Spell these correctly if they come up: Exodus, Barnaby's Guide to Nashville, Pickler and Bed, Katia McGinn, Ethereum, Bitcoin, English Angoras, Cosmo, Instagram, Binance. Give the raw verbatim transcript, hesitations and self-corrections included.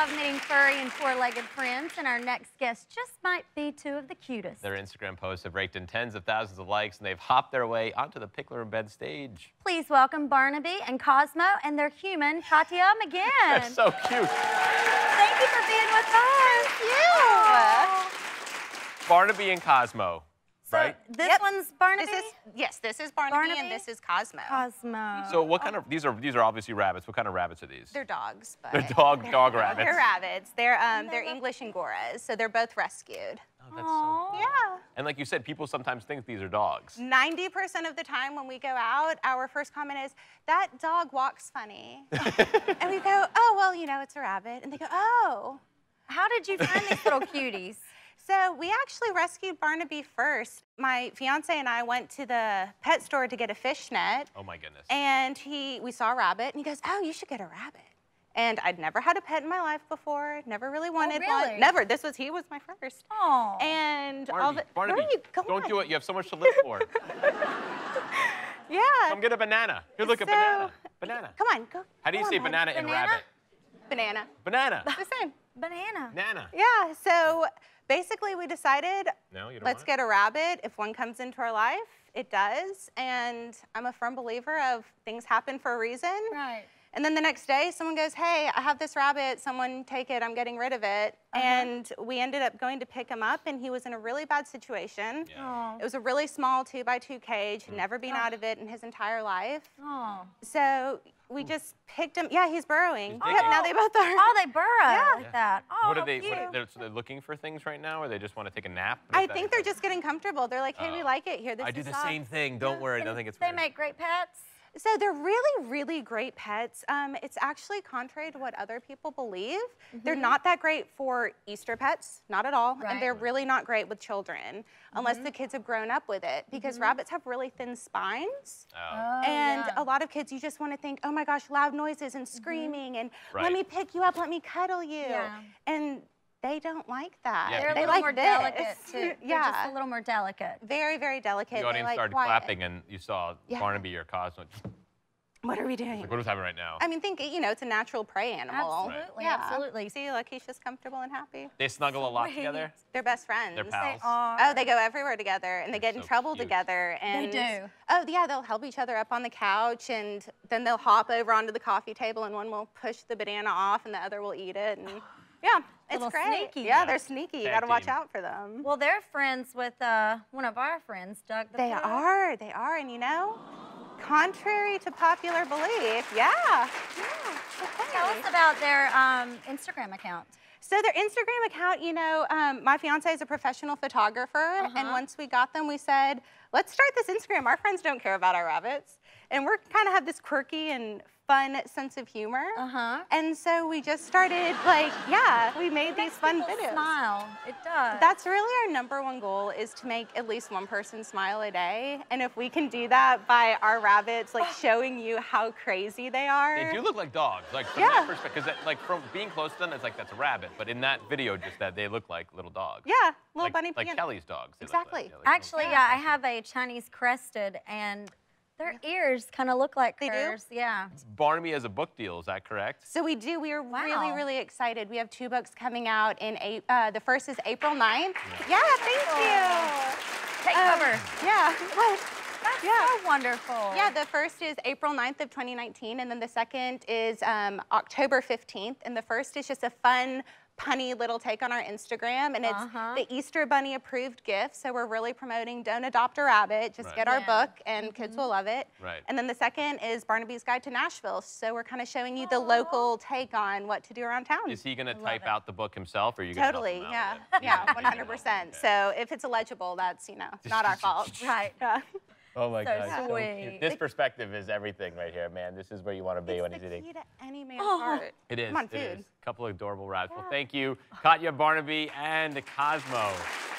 love meeting furry and four-legged friends, and our next guest just might be two of the cutest. Their Instagram posts have raked in tens of thousands of likes, and they've hopped their way onto the Pickler and Bed stage. Please welcome Barnaby and Cosmo and their human, Katia McGinn. They're so cute. Thank you for being with us. Thank you. Barnaby and Cosmo. So right? This yep. one's Barnaby? This is, yes, this is Barnaby, Barnaby and this is Cosmo. Cosmo. So what kind of, these are these are obviously rabbits. What kind of rabbits are these? They're dogs. But they're dog, dog rabbits. They're rabbits. They're, um, they're English Angoras, so they're both rescued. Oh, that's Aww. so cool. Yeah. And like you said, people sometimes think these are dogs. ninety percent of the time when we go out, our first comment is, that dog walks funny. And we go, oh, well, you know, it's a rabbit. And they go, oh. How did you find these little cuties? So we actually rescued Barnaby first. My fiance and I went to the pet store to get a fish net. Oh my goodness. And he, we saw a rabbit, and he goes, oh, you should get a rabbit. And I'd never had a pet in my life before, never really wanted oh, really? one. Never, this was, he was my first. Oh. And Barnaby, all the, Barnaby, where are you going? Don't do it, you have so much to live for. Yeah. Come get a banana. Here, look, so, a banana. Banana. Come on, go. How do you on, say man. banana in banana? rabbit? Banana. Banana. The same. Banana. Nana. Yeah, so basically we decided, no, you don't let's get a rabbit. If one comes into our life, it does. And I'm a firm believer of things happen for a reason. Right. And then the next day, someone goes, hey, I have this rabbit. Someone take it. I'm getting rid of it. Uh-huh. And we ended up going to pick him up, and he was in a really bad situation. Yeah. It was a really small two-by-two cage. He'd never been oh. out of it in his entire life. Oh. So we just picked him. Yeah, he's burrowing. He's yep, now they both are. Oh, they burrow yeah. like that. Oh, what are they? What are, they're, so they're looking for things right now, or they just want to take a nap? I think they're just getting comfortable. They're like, hey, uh, we like it here. This I do is the soft. same thing. Don't worry. And nothing. It's weird. They make great pets. So they're really, really great pets. Um, it's actually contrary to what other people believe. Mm-hmm. They're not that great for Easter pets, not at all. Right. And they're really not great with children, mm-hmm. unless the kids have grown up with it, because mm-hmm. rabbits have really thin spines. Oh. And yeah. a lot of kids, you just want to think, oh my gosh, loud noises and screaming, mm-hmm. and right. let me pick you up, let me cuddle you. Yeah. And they don't like that. Yeah. They're they a little like more this. delicate, too. Yeah. They're just a little more delicate. Very, very delicate. The audience like started quiet. clapping, and you saw yeah. Barnaby or Cosmo. What are we doing? Like, what is happening right now? I mean, think, you know, it's a natural prey animal. Absolutely, yeah. absolutely. See, like, he's just comfortable and happy. They snuggle a lot Wait. together? They're best friends. They're pals. They are. Oh, they go everywhere together, and They're they get so in trouble cute. together. And, they do. Oh, yeah, they'll help each other up on the couch, and then they'll hop over onto the coffee table, and one will push the banana off, and the other will eat it. And yeah, it's great. Sneaky. Yeah, they're sneaky. You gotta watch out for them. Well, they're friends with uh, one of our friends, Doug the They Pooh. are, they are, and you know, contrary to popular belief, yeah. yeah. Okay. Tell us about their um, Instagram account. So their Instagram account, you know, um, my fiance is a professional photographer, uh-huh. and once we got them, we said, let's start this Instagram. Our friends don't care about our rabbits. And we're kind of have this quirky and fun sense of humor. Uh-huh. And so we just started, like, yeah, we made it these fun videos. Smile. It does. That's really our number one goal, is to make at least one person smile a day. And if we can do that by our rabbits, like, showing you how crazy they are. They do look like dogs, like, from yeah. that perspective. Because, like, from being close to them, it's like, that's a rabbit. But in that video, just that, they look like little dogs. Yeah, little like, bunny Like piano. Kelly's dogs. Exactly. Like, yeah, like Actually, yeah, I have a Chinese crested, and their ears kind of look like hers, yeah. Barnaby has a book deal, is that correct? So we do. We are wow. really, really excited. We have two books coming out. In eight, uh, the first is April ninth. Yeah, yeah thank oh. you. Take um, cover. Yeah. That's yeah. so wonderful. Yeah, the first is April ninth of twenty nineteen, and then the second is um, October fifteenth, and the first is just a fun, punny little take on our Instagram, and it's uh-huh. the Easter Bunny approved gift. So we're really promoting don't adopt a rabbit, just right. get our yeah. book, and mm-hmm. kids will love it. Right. And then the second is Barnaby's Guide to Nashville. So we're kind of showing you Aww. the local take on what to do around town. Is he going to type it. out the book himself, or are you going to Totally, help him out yeah, yeah, one hundred percent. Okay. So if it's illegible, that's, you know, not our fault. Right. Yeah. Oh my so gosh, sweet. So cute. This perspective is everything right here, man. This is where you want to be it's when he's eating. It's the key to any man's oh. heart. It is, Come on, it food. is. A couple of adorable rabbits. Yeah. Well, thank you, Katia, Barnaby, and Cosmo.